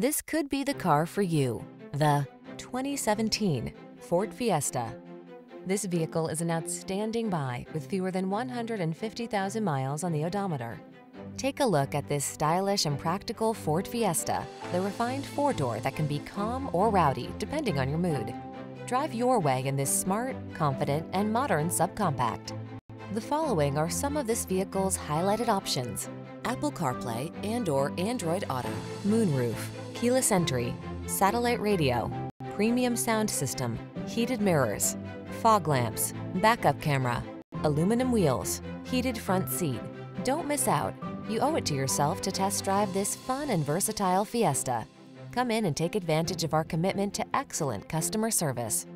This could be the car for you. The 2017 Ford Fiesta. This vehicle is an outstanding buy with fewer than 150,000 miles on the odometer. Take a look at this stylish and practical Ford Fiesta, the refined four-door that can be calm or rowdy depending on your mood. Drive your way in this smart, confident, and modern subcompact. The following are some of this vehicle's highlighted options: Apple CarPlay and/or Android Auto, moonroof, keyless entry, satellite radio, premium sound system, heated mirrors, fog lamps, backup camera, aluminum wheels, heated front seat. Don't miss out. You owe it to yourself to test drive this fun and versatile Fiesta. Come in and take advantage of our commitment to excellent customer service.